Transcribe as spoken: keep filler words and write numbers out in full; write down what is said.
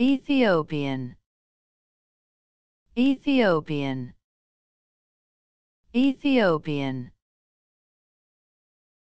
Ethiopian, Ethiopian, Ethiopian.